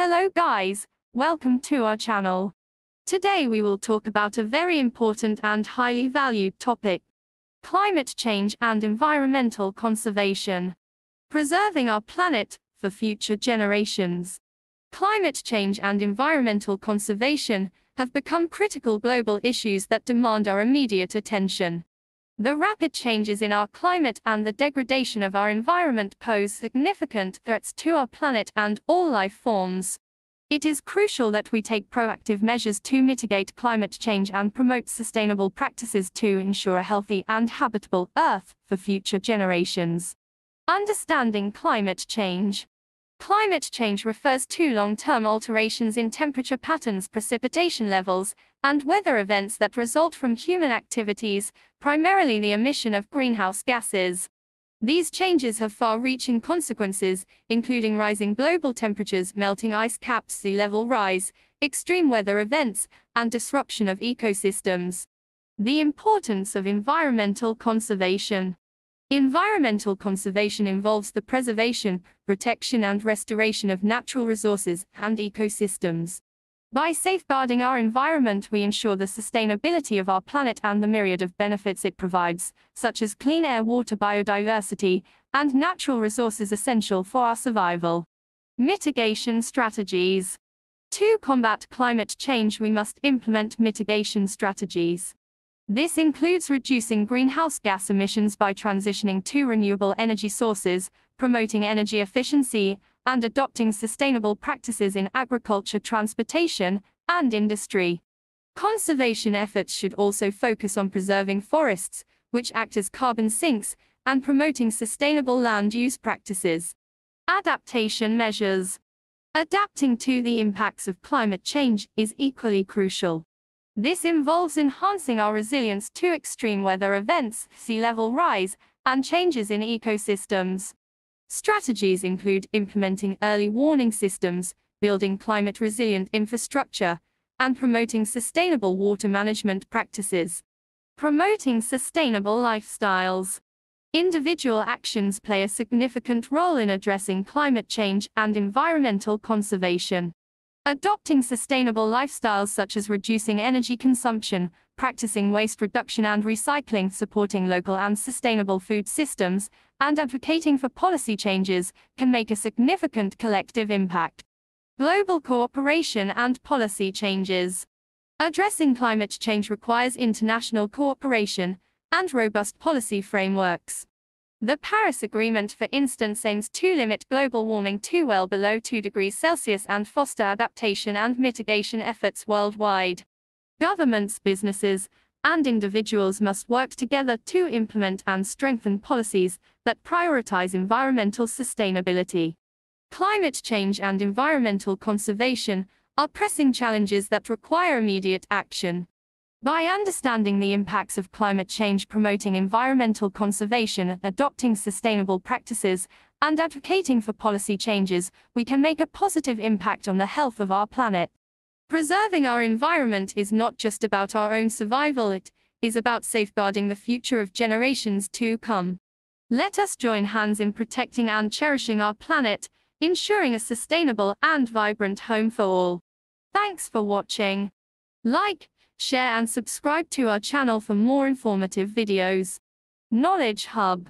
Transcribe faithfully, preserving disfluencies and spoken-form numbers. Hello guys, welcome to our channel. Today we will talk about a very important and highly valued topic: climate change and environmental conservation. Preserving our planet for future generations. Climate change and environmental conservation have become critical global issues that demand our immediate attention. The rapid changes in our climate and the degradation of our environment pose significant threats to our planet and all life forms. It is crucial that we take proactive measures to mitigate climate change and promote sustainable practices to ensure a healthy and habitable Earth for future generations. Understanding climate change. Climate change refers to long-term alterations in temperature patterns, precipitation levels, and weather events that result from human activities, primarily the emission of greenhouse gases. These changes have far-reaching consequences, including rising global temperatures, melting ice caps, sea level rise, extreme weather events, and disruption of ecosystems. The importance of environmental conservation. Environmental conservation involves the preservation, protection, and restoration of natural resources and ecosystems. By safeguarding our environment, we ensure the sustainability of our planet and the myriad of benefits it provides, such as clean air, water, biodiversity, and natural resources essential for our survival. Mitigation strategies. To combat climate change, we must implement mitigation strategies. This includes reducing greenhouse gas emissions by transitioning to renewable energy sources, promoting energy efficiency, and adopting sustainable practices in agriculture, transportation, and industry. Conservation efforts should also focus on preserving forests, which act as carbon sinks, and promoting sustainable land use practices. Adaptation measures. Adapting to the impacts of climate change is equally crucial. This involves enhancing our resilience to extreme weather events, sea level rise, and changes in ecosystems. Strategies include implementing early warning systems, building climate-resilient infrastructure, and promoting sustainable water management practices. Promoting sustainable lifestyles. Individual actions play a significant role in addressing climate change and environmental conservation. Adopting sustainable lifestyles such as reducing energy consumption, practicing waste reduction and recycling, supporting local and sustainable food systems, and advocating for policy changes can make a significant collective impact. Global cooperation and policy changes. Addressing climate change requires international cooperation and robust policy frameworks. The Paris Agreement, for instance, aims to limit global warming to well below two degrees Celsius and foster adaptation and mitigation efforts worldwide. Governments, businesses, and individuals must work together to implement and strengthen policies that prioritize environmental sustainability. Climate change and environmental conservation are pressing challenges that require immediate action. By understanding the impacts of climate change, promoting environmental conservation, adopting sustainable practices, and advocating for policy changes, we can make a positive impact on the health of our planet. Preserving our environment is not just about our own survival, it is about safeguarding the future of generations to come. Let us join hands in protecting and cherishing our planet, ensuring a sustainable and vibrant home for all. Thanks for watching. Like, share and subscribe to our channel for more informative videos. Knowledge Hub.